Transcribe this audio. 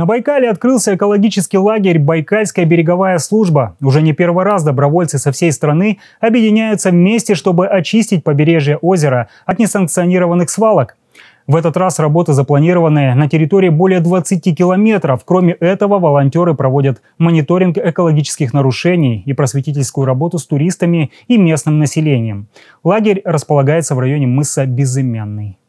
На Байкале открылся экологический лагерь «Байкальская береговая служба». Уже не первый раз добровольцы со всей страны объединяются вместе, чтобы очистить побережье озера от несанкционированных свалок. В этот раз работы запланированы на территории более 20 километров. Кроме этого, волонтеры проводят мониторинг экологических нарушений и просветительскую работу с туристами и местным населением. Лагерь располагается в районе мыса Безымянный.